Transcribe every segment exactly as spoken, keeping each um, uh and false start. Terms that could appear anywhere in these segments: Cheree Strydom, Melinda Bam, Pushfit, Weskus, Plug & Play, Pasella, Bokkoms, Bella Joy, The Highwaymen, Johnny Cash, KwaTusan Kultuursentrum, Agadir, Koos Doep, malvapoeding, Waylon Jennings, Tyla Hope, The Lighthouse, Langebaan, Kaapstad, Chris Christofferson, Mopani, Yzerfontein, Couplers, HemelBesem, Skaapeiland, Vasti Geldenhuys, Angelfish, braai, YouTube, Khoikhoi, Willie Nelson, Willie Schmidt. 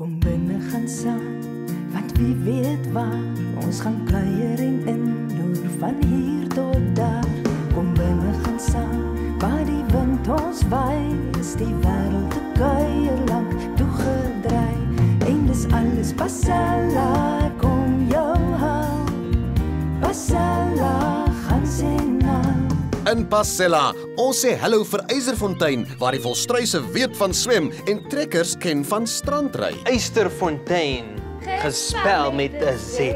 Kom binne gaan saam, want wie weet waar, ons gaan kuiering in, loer van hier tot daar. Kom binne gaan saam, waar die wind ons waai, is die wêreld te kuier lang toegedraai. En dis alles Pasella, kom jou haal, Pasella gaan sê na. In Pasella, ons sê hallo vir Yzerfontein, waar die volstruise weet van swem en trekkers ken van strandry. Yzerfontein, gespel met een Z.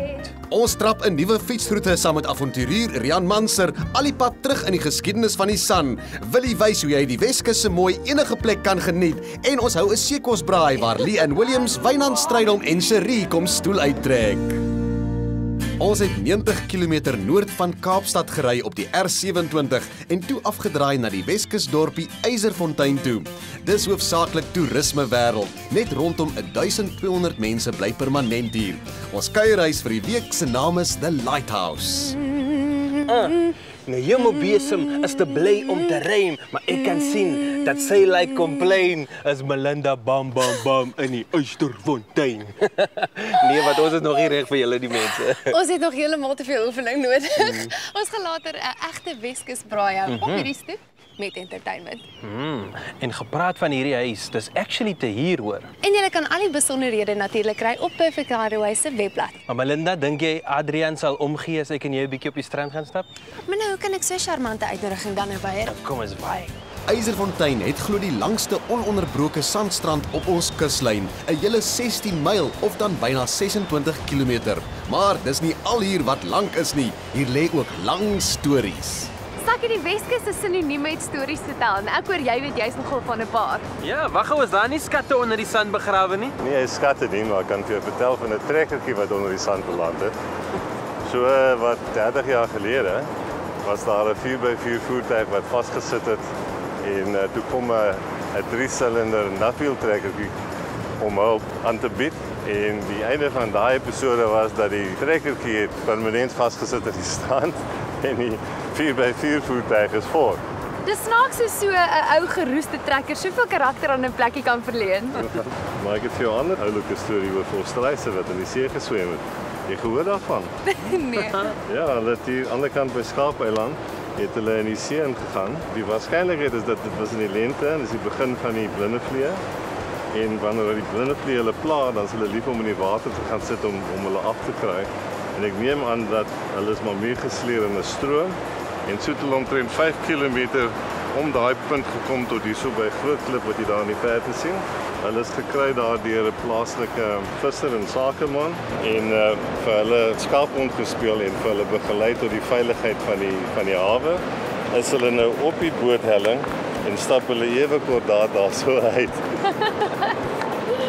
Ons trap een nieuwe fietsroute saam met avonturier Riaan Manser, al die pad terug in die geskiedenis van die San. Willie wys hoe jy die Weskus se mooi enige plek kan geniet, en ons hou een seekosbraai waar Leigh-Anne Williams, Wynand Strydom en Cheree kom stoel uittrek. Ons het negentig kilometer noord van Kaapstad gery op die R sewe en twintig en toe afgedraai na die Weskusdorpie Yzerfontein toe. Dis hoofsaaklik toerisme wêreld. Net rondom duisend tweehonderd mense bly permanent hier. Ons kuierreis vir die week se naam is The Lighthouse. Uh, nou HemelBesem is te bly om te rym, maar ek kan sien dat sy lyk like complain as Melinda Bam Bam Bam in die Yzerfontein. Nee, want ons is nog nie reg vir julle die mense. Ons het nog heeltemal te veel oefening nodig. Mm. Ons gaan later 'n egte Weskus braai hou op hierdie stoep met entertainment. Mm. En gepraat van hierdie huis, dis actually te hier hoor. En jy kan al die besonderhede natuurlik kry op Perfect Highway se webblad. Maar Melinda, dink jy Adrian sal omgee as ek en jy 'n bietjie op die strand gaan stap? Maar nou, hoe kan ek so 'n charmante uitnodiging dan nou weier? Kom eens by. Yzerfontein het glo die langste ononderbroke sandstrand op ons kuslyn, 'n hele sestien myl of dan byna ses en twintig kilometer. Maar dis nie al hier wat lank is nie. Hier lê ook lang stories. Sakkie, die Weskus is sinoniem met stories vertel. En ek hoor jy weet jy's nogal van 'n paar. Ja, wag gou, is daar nie skatte onder die sand begrawe nie? Nee, is skatte nie, maar ek kan vir jou vertel van 'n trekkertjie wat onder die sand beland het. So wat dertig jaar gelede was daar 'n vier by vier voertuig wat vasgesit het en uh, toe kom 'n uh, drie-silinder natwieltrekkertjie om hulp aan te bied. En die einde van daai episode was dat die trekkertjie permanent vasgesit het in die strand en die vier by vier voertuig is voor. Dis snaaks hoe so 'n ou geroeste trekker soveel karakter aan 'n plekkie kan verleen. Maar ek het vir jou ander oulike storie oor volstruise wat in die see geswem het. Jy gehoor daarvan? Nee. Ja, dat hier aan die ander kant by Skaapeiland het hulle in die see ingegaan. Die waarskynlikheid is dat dit was in die lente en dis die begin van die blindevliee. En wanneer die blindevliee hulle pla, dan is hulle lief om in die water te gaan sit om, om hulle af te kry. En ek neem aan dat hulle is maar meer gesleer in 'n stroom. En so het hulle omtrent vyf kilometer om daai punt gekom tot hier so by 'n groot klip wat jy daar in die verte sien. Hulle is gekry daar deur 'n plaaslike visser en sakeman en uh, vir hulle skaapond gespeel en vir hulle begelei tot die veiligheid van die van die hawe. Is hulle nou op die boothelling en stap hulle ewe kort daar daar so uit.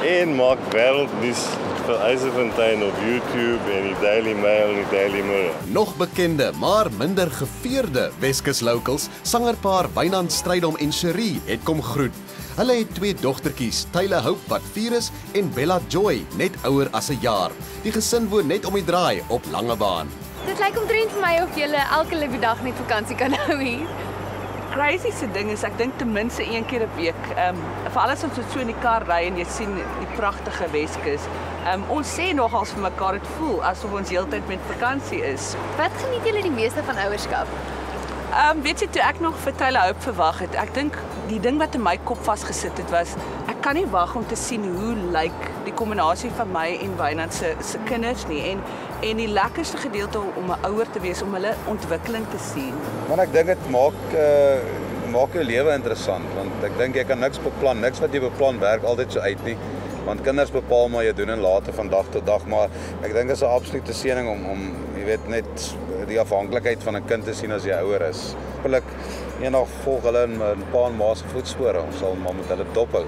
En maak wêreldnuus vir Yzerfontein op YouTube en die Daily Mail en die Daily Mirror. Nog bekende, maar minder gevierde Weskus locals, sangerpaar Wynand Strydom en Cheree het kom groet. Hulle het twee dogtertjies, Tyla Hope wat vier is en Bella Joy, net ouer as een jaar. Die gesin woon net om die draai op Langebaan. Dit lyk omtrent vir my of julle elke liewe dag net vakansie kan hou hier. Crazy se ding is, ek dink ten minste een keer 'n week, um, vir alles ons so in die kar ry en jy sien die pragtige Weskus. Um, ons sê nogals vir mekaar, dit voel asof ons heeltyd met vakansie is. Wat geniet julle die meeste van ouerskap? Um, weet jy, toe ek nog vir Tyla Hope verwag het, ek dink die ding wat in my kop vasgesit het was, ek kan nie wag om te sien hoe lyk die kombinasie van my en Wynand se se kinders nie. En En die lekkerste gedeelte om 'n ouer te wees, om hulle ontwikkeling te sien. Maar ek dink dit maak uh, maak jou lewe interessant, want ek dink jy kan niks beplan, niks wat jy beplan werk altyd so uit nie. Want kinders bepaal maar jy doen en later van dag tot dag, maar ek dink dit is 'n absolute seëning om om jy weet net die afhanklikheid van 'n kind te sien as jy ouer is. Hoopelik eendag volg hulle in 'n paar ma se voetspore, ons sal maar met hulle dop hou.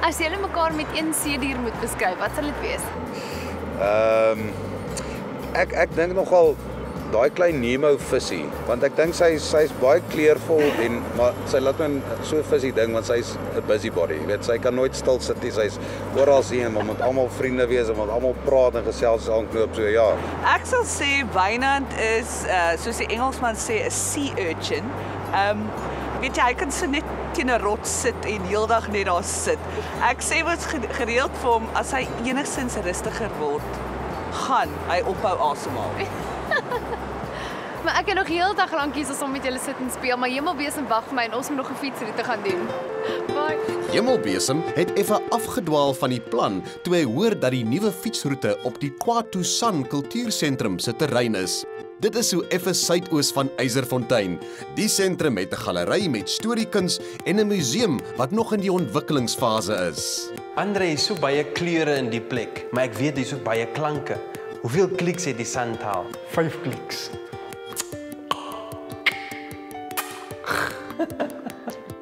As jy hulle mekaar met een seedier moet beskryf, wat sal dit wees? Ehm um, Ek ek dink nogal daai klein Nemo visie, want ek dink sy sy's baie kleurvol en maar sy laat my so visie ding want sy's 'n busybody, jy weet, sy kan nooit stil sit nie, sy's oral sien en moet almal vriende wees en moet almal praat en gesels aanknoop, so ja. Ek sal sê Wynand is uh, soos die Engelsman sê 'n sea urchin. Um Weet jy, hy kan so net teen 'n rots sit en heeldag net daar sit. Ek sê wat gereeld vir hom, as hy enigstens rustiger word, gaan hy ophou asemhaal. Maar ek kan nog heeldag lank hier saam met julle sit en speel, maar HemelBesem wag vir my en ons moet nog 'n fietsroete gaan doen. Bye. HemelBesem het effe afgedwaal van die plan toe hy hoor dat die nuwe fietsroete op die KwaTusan Kultuursentrum se terrein is. Dit is so effe suidoos van Yzerfontein. Die sentrum het 'n galery met storiekunst en 'n museum wat nog in die ontwikkelingsfase is. Andre is so baie kleure in die plek, maar ek weet dis ook baie klanke. Hoeveel kliks het die sandhaal? Vyf kliks.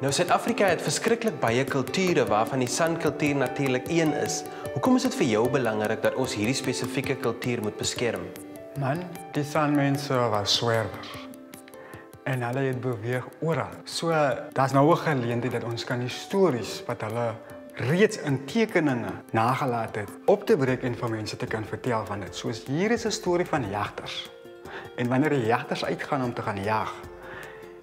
Nou, Suid-Afrika het verskriklik baie kulture waarvan die sandkultuur natuurlik een is. Hoekom is dit vir jou belangrik dat ons hierdie spesifieke kultuur moet beskerm? Man, die sandmense was swerwers en hulle het beweeg oral. So, daar's nou 'n geleentheid dat ons kan histories wat hulle reeds in tekeninge nagelaat het op te breek en vir mense te kan vertel van dit. Soos hier is 'n storie van jagters. En wanneer die jagters uitgaan om te gaan jag,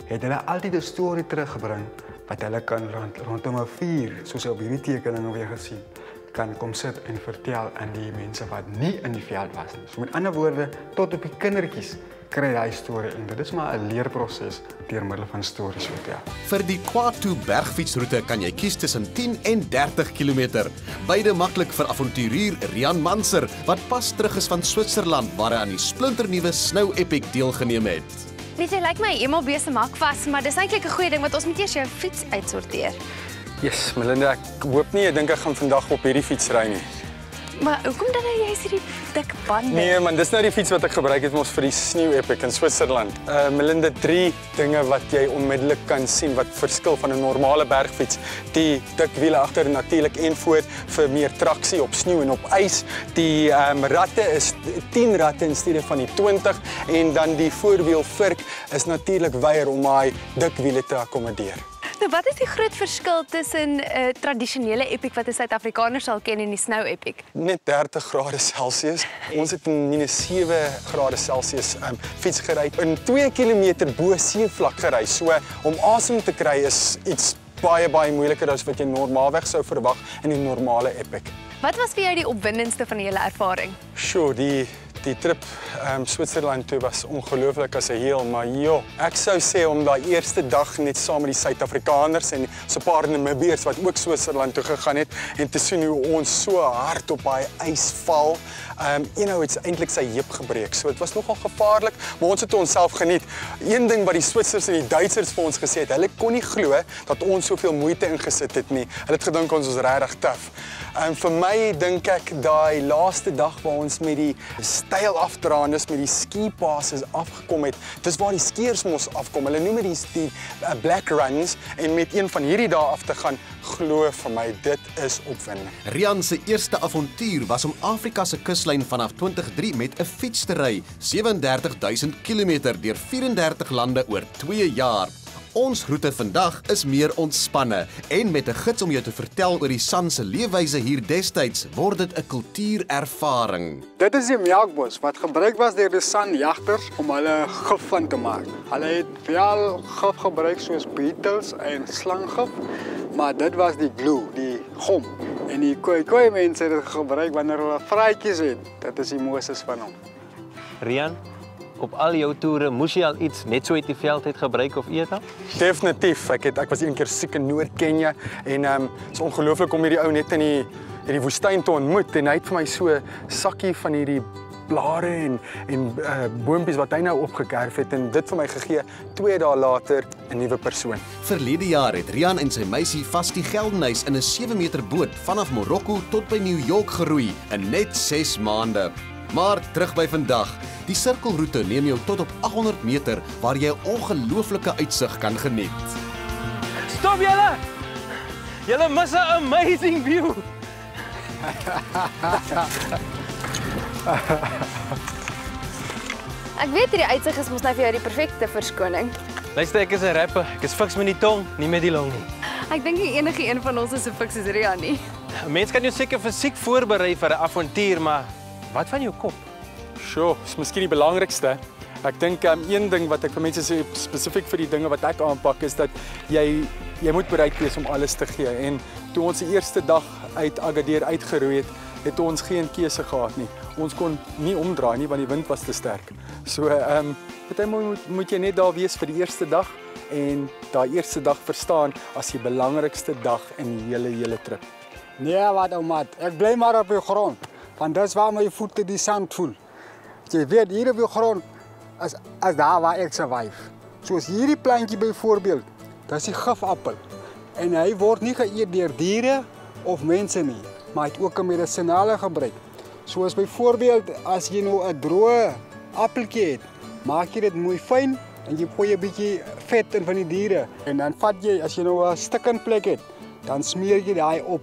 het hulle altyd 'n storie teruggebring wat hulle kan rond, rondom 'n vuur, soos op hierdie tekeninge weer gesien. Kan kom sit en vertel aan die mense wat nie in die veld was nie. So met ander woorde, tot op die kindertjies kry hy storie en dit is maar 'n leerproses deur middel van stories vertel. Vir die KwaTu bergfietsroete kan jy kies tussen tien en dertig kilometer. Beide maklik vir avonturier Riaan Manser wat pas terug is van Switserland waar hy aan die splinternuwe Snow Epic deelgeneem het. Weet jy, lyk my HemelBesem maak vas, maar dis eintlik 'n goeie ding want ons moet eers jou fiets uitsorteer. Yes, Melinda, ek hoop nie, ek dink ek gaan vandag op hierdie fiets ry nie. Maar hoekom dan nou jy's hierdie dik bande? Nee man, dis nou die fiets wat ek gebruik het vir ons vir die Snow Epic in Switserland. Uh, Melinda, drie dinge wat jy onmiddellik kan sien wat verskil van 'n normale bergfiets. Die dik wiele agter natuurlik en voor vir meer traksie op sneeu en op ys. Die um, ratte is tien ratte in steede van die twintig en dan die voorwielvurk is natuurlik wyer om daai dik wiele te akkommodeer. Nou, wat is die groot verskil tussen 'n uh, tradisionele epic wat 'n Suid-Afrikaner sal ken en die Snow Epic? Net dertig grade Celsius. Ons het in minus sewe grade Celsius um, fiets gery en twee kilometer bo seevlak gery. So om asem te kry is iets baie baie moeiliker as wat jy normaalweg sou verwag in die normale epic. Wat was vir jou die opwindendste van die hele ervaring? Sure, die Die trip um, Switserland toe was ongelooflik as 'n heel, maar joh, ek sou sê om daai eerste dag net saam met die Suid-Afrikaners en so 'n paar Namibiërs wat ook Switserland toe gegaan het en te sien hoe ons so hard op daai ys val, um, een ou het eintlik sy heup gebreek. So dit was nogal gevaarlik, maar ons het onsself geniet. Een ding wat die Switsers en die Duitsers vir ons gesê het, hulle kon nie glo dat ons soveel moeite ingesit het nie. Hulle het gedink ons was regtig taaf. Um, vir my dink ek daai laaste dag waar ons met die Steil afdraan is met die ski passes afgekom het. Dis waar die skeers mos afkom. Hulle noem dit die, die uh, black runs en met een van hierdie dae af te gaan, glo vir my, dit is opwinding. Riaan se eerste avontuur was om Afrika se kuslyn vanaf twintig drie met 'n fiets te ry, sewendertigduisend kilometer deur vyf en dertig lande oor twee jaar. Ons roete vandag is meer ontspanne en met 'n gids om jou te vertel oor die San se leefwyse hier destyds word dit 'n kultuurervaring. Dit is die melkbos wat gebruik was deur die San-jagters om hulle gif van te maak. Hulle het wel gif gebruik soos beetels en slanggif, maar dit was die glue, die gom. En die Khoikhoi mense het dit gebruik wanneer hulle vraatjies het. Dit is die Moses van hom. Riaan, op al jou toere moes jy al iets net so uit die veld uit gebruik of eet dan? Definitief. Ek het ek was een keer siek in Noord-Kenia en um, het is ongelooflik om hierdie ou net in die in die woestyn te ontmoet en hy het vir my so sakkie van hierdie blare en en uh, boompies wat hy nou opgekerf het en dit vir my gegee twee dae later 'n nuwe persoon. Verlede jaar het Riaan en sy meisie Vasti Geldenhuys in 'n sewe meter boot vanaf Marokko tot by New York geroei in net ses maande. Maar terug by vandag. Die sirkelroete neem jou tot op agt honderd meter waar jy 'n ongelooflike uitsig kan geniet. Stop julle! Julle mis 'n amazing view. Ek weet hierdie uitsig is mos nou vir jou die perfekte verskoning. Luister, ek is 'n rapper. Ek is fiks met die tong, nie met die long nie. Ek dink nie enige een van ons is so fiks as Riaan nie. 'n Mens kan jou seker fisiek voorberei vir 'n avontuur, maar wat van jou kop? Sjoe, is miskien die belangrikste. Ek dink um, een ding wat ek vir mense sê spesifiek vir die dinge wat ek aanpak is dat jy jy moet bereid wees om alles te gee. En toe ons die eerste dag uit Agadir uitgeroei het, het ons geen keuse gehad nie. Ons kon nie omdraai nie want die wind was te sterk. So ehm um, partymal moet, moet jy net daar wees vir die eerste dag en daai eerste dag verstaan as die belangrikste dag in die hele hele trip. Nee, wat ou maat, ek bly maar op die grond want dis waar my voete die sand voel. Jy weet hier op die grond as as daar waar ek survive. Soos hierdie plantjie byvoorbeeld, dis die gifappel en hy word nie geëet deur diere of mense nie, maar hy het ook 'n medisinale gebruik. Soos byvoorbeeld as jy nou 'n droë appeltjie het, maak jy dit mooi fyn en jy gooi 'n bietjie vet in van die diere en dan vat jy as jy nou 'n stukken plek het, dan smeer jy daai op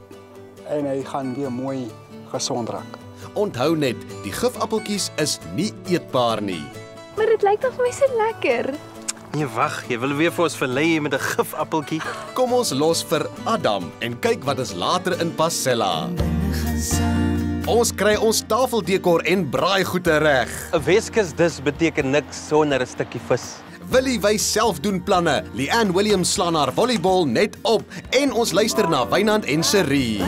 en hy gaan weer mooi gesond raak. Onthou net, die gifappeltjies is nie eetbaar nie. Maar dit lyk tog vir my so lekker. Nee, wag, jy wil weer vir ons verlei met 'n gifappeltjie. Kom ons los vir Adam en kyk wat is later in Pasella. Ons kry ons tafeldekor en braaigoede reg. 'n Weskus dis beteken niks sonder 'n stukkie vis. Willie wys self doen planne. Leigh-Anne Williams slaan haar volleybal net op en ons luister na Wynand en Cheree.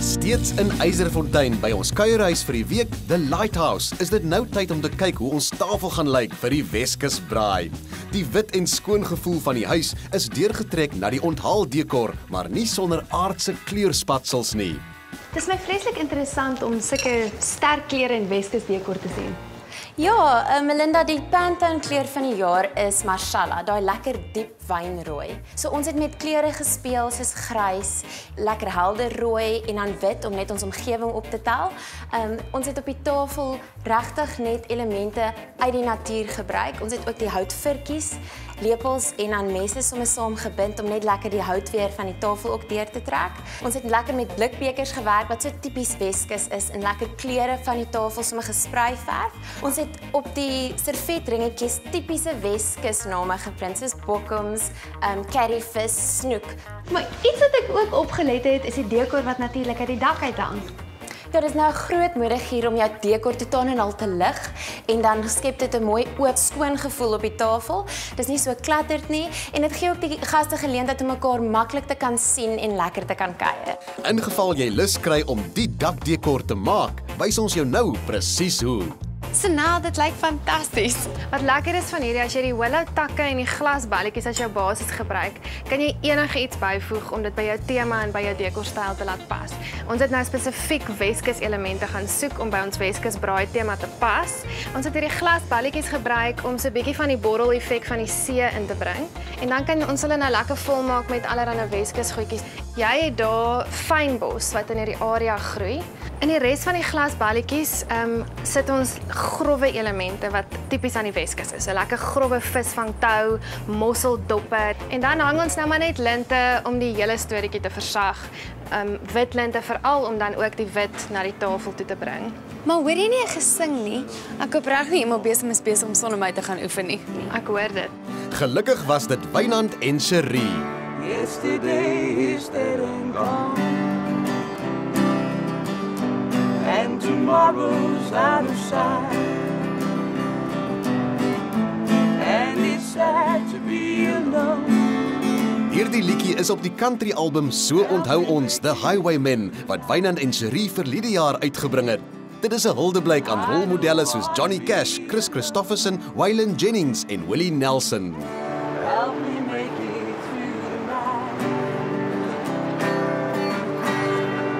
Steeds in Yzerfontein by ons kuierhuis vir die week, The Lighthouse, is dit nou tyd om te kyk hoe ons tafel gaan lyk vir die Weskus braai. Die wit en skoon gevoel van die huis is deurgetrek na die onthaaldekor, maar nie sonder aardse kleurspatsels nie. Dit is my vreeslik interessant om sulke sterk kleure in Weskus dekor te sien. Ja, uh, Melinda, die Pantone-kleur van die jaar is Mashallah, daai lekker diep wynrooi. So ons het met kleure gespeel soos grys, lekker helder rooi en dan wit om net ons omgewing op te tel. Um, ons het op die tafel regtig net elemente uit die natuur gebruik. Ons het ook die houtvirkies, lepels en dan messe soms saamgebind om net lekker die hout weer van die tafel ook deur te trek. Ons het lekker met blikbekers gewerk wat so tipies Weskus is en lekker kleure van die tafel soms gesprei verf. Ons het op die servetringetjies tipiese Weskus name geprint soos bokkoms, um, curryvis, snoek. Maar iets wat ek ook opgelet het is die dekor wat natuurlik uit die dak uit hang. Ja, dit is nou 'n groot modig hier om jou dekor totaal en al te lig en dan skep dit 'n mooi oop skoon gevoel op die tafel. Dis nie so klatterd nie en dit gee ook die gaste geleentheid om mekaar maklik te kan sien en lekker te kan kuier. In geval jy lus kry om die dakdekor te maak, wys ons jou nou presies hoe. So nou, dit lyk fantasties. Wat lekker is van hierdie, as jy die willow takke en die glasballetjies as jou basis gebruik, kan jy enige iets byvoeg om dit by jou tema en by jou dekorstyl te laat pas. Ons het nou spesifiek Weskus elemente gaan soek om by ons Weskus braai tema te pas. Ons het hierdie glasballetjies gebruik om so 'n bietjie van die borrel effek van die see in te bring. En dan kan ons hulle nou lekker vol maak met allerlei Weskus goedjies. Jy het daar fynbos wat in hierdie area groei. In die res van die glasballetjies um, sit ons grove elemente wat tipies aan die Weskus is. So lekker grove visvangtou, mosseldoppe. En dan hang ons nou maar net linte om die hele storieetjie te versag. Um, wit linte veral om dan ook die wit na die tafel toe te bring. Maar hoor jy nie gesing nie? Ek hoop reg nie iemand besig is besig om sonder my te gaan oefen nie. Ek hoor dit. Gelukkig was dit Wynand en Cheree. Yesterday is dead and gone. And tomorrow's out of sight. And it's sad to be alone. Hierdie liedjie is op die country album So Onthou Ons, The Highwaymen, wat Wynand en Cheree verlede jaar uitgebring het. Dit is 'n huldeblyk aan rolmodelle soos Johnny Cash, Chris Christofferson, Waylon Jennings en Willie Nelson. Help me make it through the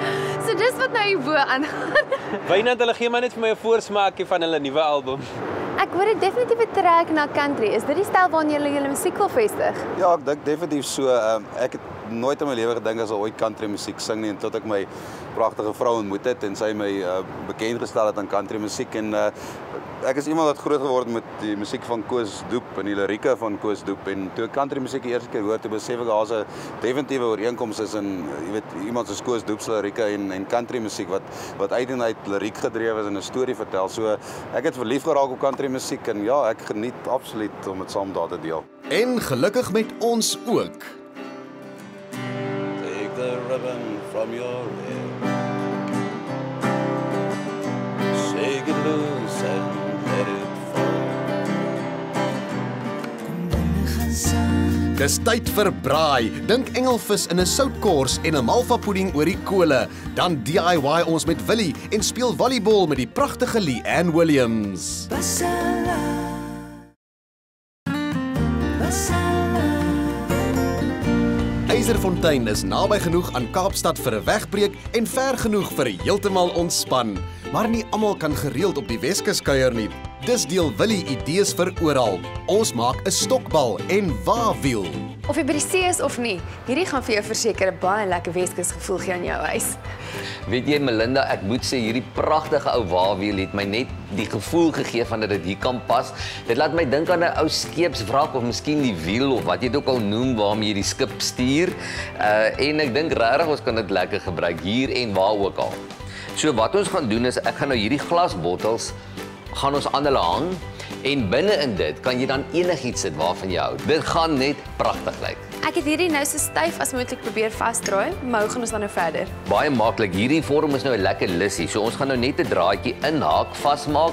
night. So dis wat nou hier bo aangaan. Wynand, hulle gee maar net vir my 'n voorsmaakie van hulle nuwe album. Ek hoor dit definitief 'n trek na country. Is dit die stel waarna julle julle musiek wil vestig? Ja, ek dink definitief so. Um, ek het nooit in my lewe gedink as al ooit country musiek sing nie, en tot ek my pragtige vrou ontmoet het en sy my uh, bekend gestel het aan country musiek. En uh, ek is iemand wat groot geword met die musiek van Koos Doep en die lirieke van Koos Doep. En toe ek country musiek die eerste keer hoor, toe besef ek daar's 'n definitiewe ooreenkoms is in, jy weet, iemand soos Koos Doep se lirieke en en country musiek wat wat uit en uit liriek gedrewe is en 'n storie vertel. So ek het verlief geraak op country musiek en ja, ek geniet absoluut om dit saam daar te deel. En gelukkig met ons ook. Take the ribbon from your head. break it loose and let it fall. Dis tyd vir braai. Dink engelvis in 'n soutkors en 'n malva pudding oor die kole. Dan D I Y ons met Willie en speel volleybal met die pragtige Leigh-Anne Williams. Pasella. Pasella. Yzerfontein is naby genoeg aan Kaapstad vir 'n wegbreek en ver genoeg vir heeltemal ontspan. Maar nie almal kan gereeld op die Weskus kuier nie. Dis deel Willie idees vir oral. Ons maak 'n stokbal en waawiel. Of jy by die see is of nie, hierdie gaan vir jou verseker 'n baie lekker Weskus gevoel gee aan jou huis. Weet jy Melinda, ek moet sê hierdie pragtige ou waawiel het my net die gevoel gegee van dat dit hier kan pas. Dit laat my dink aan 'n ou skeepswrak of miskien die wiel of wat jy dit ook al noem waarmee jy die skip stuur. Uh, en ek dink regtig ons kan dit lekker gebruik hier en waar ook al. So wat ons gaan doen is, ek gaan nou hierdie glasbottels gaan ons aan hulle hang en binne in dit kan jy dan enigiets sit waarvan jy hou. Dit gaan net pragtig lyk. Ek het hierdie nou so styf as moontlik probeer vasdraai, maar hoe gaan ons dan nou verder? Baie maklik. Hierdie vorm is nou 'n lekker lissie. So ons gaan nou net 'n draadjie inhaak, vasmaak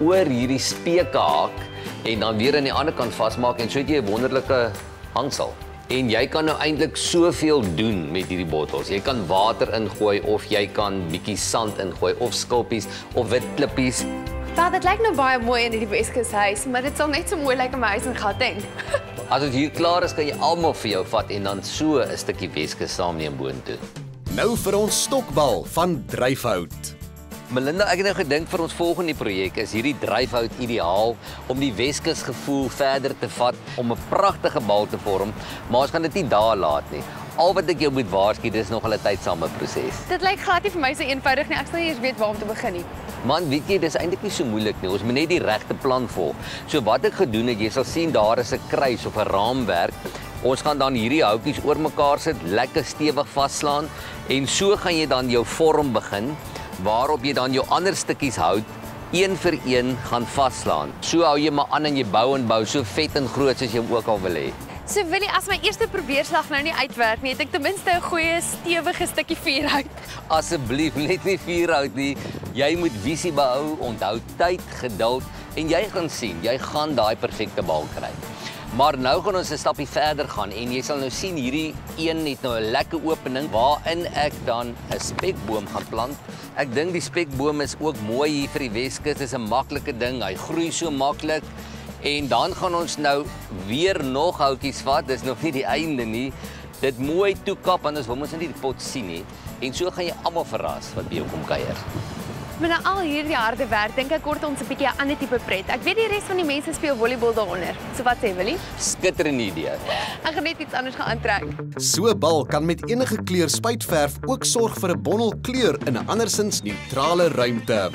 oor hierdie speekhaak en dan weer aan die ander kant vasmaak en so het jy 'n wonderlike hangsel. En jy kan nou eintlik soveel doen met hierdie bottels. Jy kan water ingooi of jy kan bietjie sand ingooi of skulpies of wit klippies. Wel, dit lyk nou baie mooi in die Weskushuis, maar dit sal net so mooi lyk in my huis in Gauteng. As dit hier klaar is, kan jy almal vir jou vat en dan so 'n stukkie Weskus saamneem boontoe. Nou vir ons stokbal van dryfhout. Melinda, ek het nou gedink vir ons volgende projek is hierdie dryfhout ideaal om die Weskus gevoel verder te vat om 'n pragtige bal te vorm, maar ons gaan dit nie daar laat nie. Al wat ek jou moet waarsku, dis nog 'n tydsame proses. Dit lyk glad nie vir my so eenvoudig nie. Ek sal nie eers weet waar om te begin nie. Man, weet jy, dis eintlik nie so moeilik nie. Ons moet net die regte plan volg. So wat ek gedoen het, jy sal sien daar is 'n kruis of 'n raamwerk. Ons gaan dan hierdie houtjies oor mekaar sit, lekker stewig vasslaan en so gaan jy dan jou vorm begin. Waarop jy dan jou ander stukkies hout een vir een gaan vaslaan. So hou jy maar aan en jy bou en bou, so vet en groot soos jy ook al wil hê. So Willie, as my eerste probeerslag nou nie uitwerk nie, het ek ten minste 'n goeie stewige stukkie vuurhout. Asseblief, net nie vuurhout nie. Jy moet visie behou, onthou tyd, geduld en jy gaan sien, jy gaan daai perfekte bal kry. Maar nou gaan ons 'n stappie verder gaan en jy sal nou sien hierdie een het nou 'n lekker opening waarin ek dan 'n spekboom gaan plant. Ek dink die spekboom is ook mooi hier vir die Weskus. Dit is 'n maklike ding. Hy groei so maklik. En dan gaan ons nou weer nog houtjies vat. Dis nog nie die einde nie. Dit mooi toekap want ons wil mos nie die pot sien nie. En so gaan jy almal verras wat by jou kom kuier. Maar na al hierdie harde werk, dink ek kort ons 'n bietjie 'n ander tipe pret. Ek weet die res van die mense speel volleybal daaronder. So wat sê Willie? Skitterende idee. Ek gaan net iets anders gaan aantrek. So 'n bal kan met enige kleur spuitverf ook sorg vir 'n bondel kleur in 'n andersins neutrale ruimte.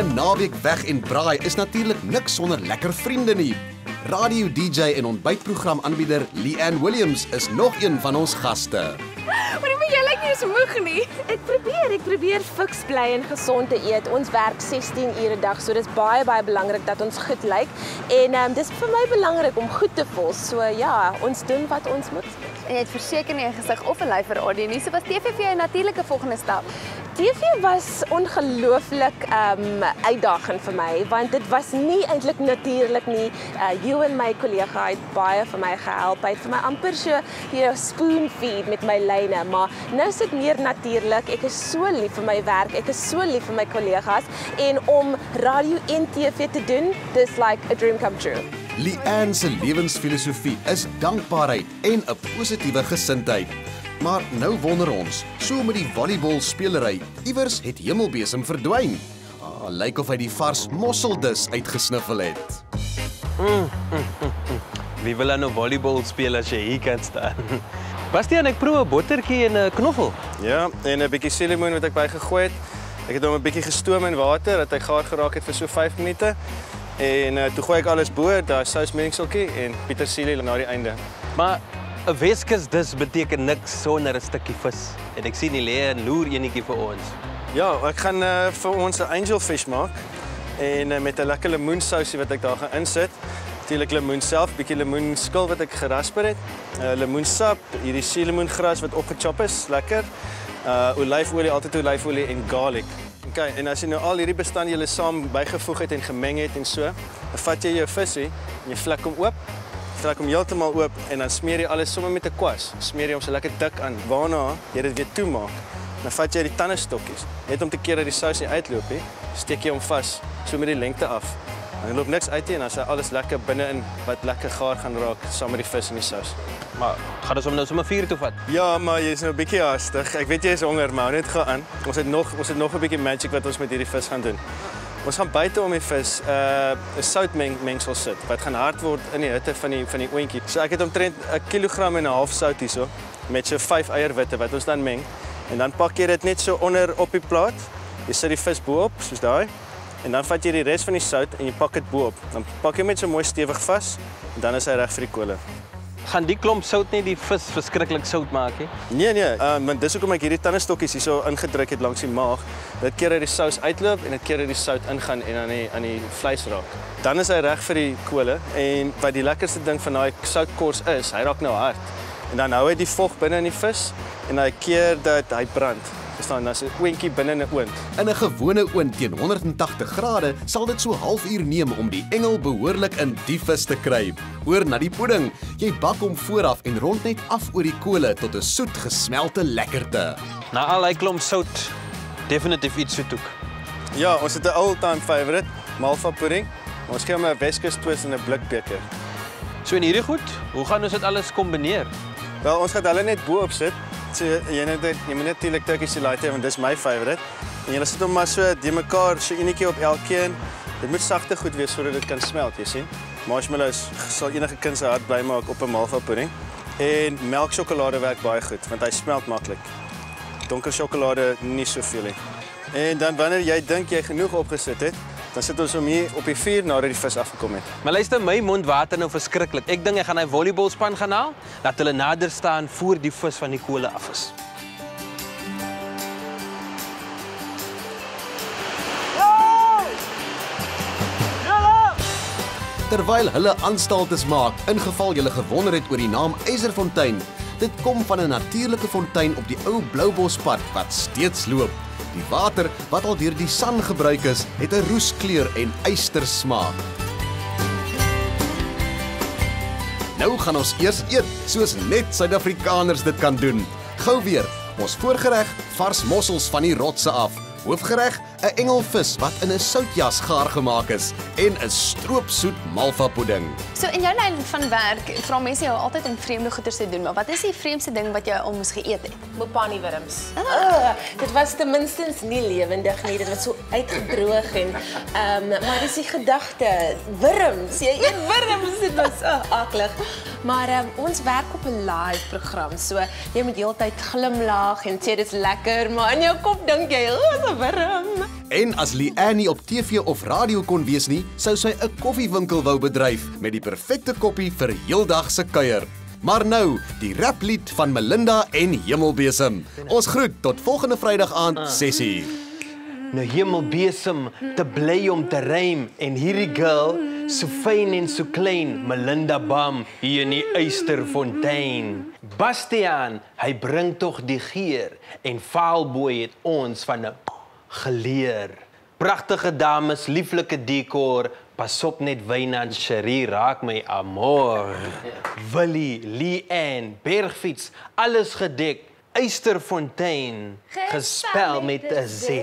'n Naweek weg en braai is natuurlik niks sonder lekker vriende nie. Radio D J en ontbytprogram aanbieder Leigh-Anne Williams is nog een van ons gaste. Is moeg nie. Ek probeer, ek probeer fiks bly en gesond te eet. Ons werk sixteen ure 'n dag, so dit is baie baie belangrik dat ons goed lyk en um, dis vir my belangrik om goed te voel. So ja, ons doen wat ons moet. En jy het verseker nie 'n gesig of 'n lyf vir radio nie. So was T V vir jou 'n natuurlike volgende stap. T V was ongelooflik um, uitdagend vir my want dit was nie eintlik natuurlik nie. Uh, jou en my kollega het baie vir my gehelp. Hy het vir my amper so hier spoon feed met my lyne, maar nou is dit meer natuurlik. Ek is so lief vir my werk. Ek is so lief vir my kollegas en om radio en T V te doen, dis like a dream come true. Leigh-Anne se lewensfilosofie is dankbaarheid en 'n positiewe gesindheid. Maar nou wonder ons, so met die volleybalspeelery, iewers het HemelBesem verdwyn. Ah, lyk of hy die vars mosseldis uitgesniffel het. Mm, mm, mm, mm. Wie wil nou volleybal speel as jy hier kan staan? Bastiaan, ek proe 'n bottertjie en 'n knoffel. Ja, en 'n bietjie seeliemoen wat ek bygegooi het. Ek het hom 'n bietjie gestoom in water dat hy gaar geraak het vir so vyf minute. En uh, toe gooi ek alles bo, daai sousmengseltjie en pieterseelie na die einde. Maar 'n Weskus dis beteken niks sonder 'n stukkie vis. En ek sien die Leigh-Anne loer enetjie vir ons. Ja, ek gaan uh, vir ons 'n angelfish maak en uh, met 'n lekker lemoensousie wat ek daar gaan insit. Natuurlik lemoen self, bietjie lemoenskil wat ek gerasper het, uh, lemoensap, hierdie seelemoengras wat opgechop is, lekker. uh olyfolie, altyd olyfolie en garlic. Okay, en as jy nou al hierdie bestanddele saam bygevoeg het en gemeng het en so, dan vat jy jou visie en jy vlek hom oop, vlek hom heeltemal oop en dan smeer jy alles sommer met 'n kwas. Smeer jy hom so lekker dik aan. Waarna jy dit weer toemaak, dan vat jy die tandestokkies. Net om te keer dat die sous nie uitloop nie, steek jy hom vas so met die lengte af. En loop niks uit nie en dan sal alles lekker binne-in wat lekker gaar gaan raak saam met die vis en die sous. Maar gaan ons hom nou sommer vuur toe vat? Ja, maar jy is nou 'n bietjie haastig. Ek weet jy is honger, maar hou net gaan. Ons het nog ons het nog 'n bietjie magic wat ons met hierdie vis gaan doen. Ons gaan buite om die vis 'n uh, soutmengsel sit wat gaan hard word in die hitte van die van die oentjie. So ek het omtrent een kilogram en een half sout hierso met so vyf eierwitte wat ons dan meng. En dan pak jy dit net so onder op die plaat. Jy sit die vis bo-op soos daai. En dan vat jy die res van die sout en jy pak dit bo-op. Dan pak jy met so mooi stewig vas en dan is hy reg vir die kole. Gaan die klomp sout nie die vis verskriklik sout maak nie? Nee nee, um, want dis hoekom ek hierdie tandestokkies hierso ingedruk het langs die maag. Dit keer dat die sous uitloop en dit keer dat die sout ingaan en aan die aan die vleis raak. Dan is hy reg vir die kole en wat die lekkerste ding van daai soutkors is, hy raak nou hard. En dan hou hy die vog binne in die vis en hy keer dat hy brand. Verstaan, dan is 'n oentjie binne 'n oond. In 'n gewone oond teen honderd en tagtig grade sal dit so halfuur neem om die engel behoorlik in die vis te kry. Oor na die pudding. Jy bak hom vooraf en rond net af oor die kole tot 'n soet gesmelte lekkerte. Na al hy klomp sout, definitief iets soet ook. Ja, ons het 'n all-time favorite, malva pudding. Ons kry hom 'n Weskus twist en 'n blikbeker. So en hierdie goed, hoe gaan ons dit alles kombineer? Wel, ons gaan hulle net bo-op sit. So, jy moet net jy moet net die Turkish delight hê want dis my favourite. En jy sit hom maar so die mekaar so enetjie op elkeen. Dit moet sagte goed wees sodat dit kan smelt, jy sien. Marshmallows sal enige kind se hart bly maak op 'n malva pudding. En melksjokolade werk baie goed want hy smelt maklik. Donker sjokolade nie soveel nie. En dan wanneer jy dink jy genoeg opgesit het, dan sit ons hom hier op die vuur nadat die vis afgekom het. Maar luister, my mond water nou verskriklik. Ek dink ek gaan hy volleybalspan gaan haal, laat hulle nader staan voor die vis van die kole af is. Terwyl hulle aanstaltes maak, ingeval julle gewonder het oor die naam Yzerfontein. Dit kom van 'n natuurlike fontein op die ou Bloubospad wat steeds loop. Die water wat al deur die san gebruik is, het 'n roeskleur en eystersmaak. Nou gaan ons eers eet, soos net Suid-Afrikaners dit kan doen. Gou weer, ons voorgereg, vars mossels van die rotse af. Hoofgereg, 'n engelvis wat in 'n soutjas gaar gemaak is en 'n stroopsoet malva pudding. So in jou lyn van werk, vra mense jou altyd om vreemde goeders te doen, maar wat is die vreemdste ding wat jy al moes geëet het? Mopaniewurms. Ah. Oh, dit was ten minste nie lewendig nie, dit was so uitgedroog en um, maar dis die gedagte, wurms, jy eet wurms, dit was so aklig. Maar um, ons werk op 'n live program, so jy moet heeltyd glimlag en sê dit is lekker, maar in jou kop dink jy, oh, warm. En as Leigh-Anne op T V of radio kon wees nie, sou sy 'n koffiewinkel wou bedryf met die perfekte koppie vir heeldagse kuier. Maar nou, die raplied van Melinda en HemelBesem. Ons groet tot volgende Vrydag aand ses uur. Nou HemelBesem, te bly om te rym en hierdie girl, so fyn en so klein, Melinda Bam hier in die Yzerfontein. Bastiaan, hy bring tog die geur en Vaalboy het ons van 'n geleer. Pragtige dames, lieflike decor. Pas op net Wynand, Cheree, raak my amor. Willie, Leigh-Anne, bergfiets, alles gedek. Yzerfontein, gespel met 'n Z.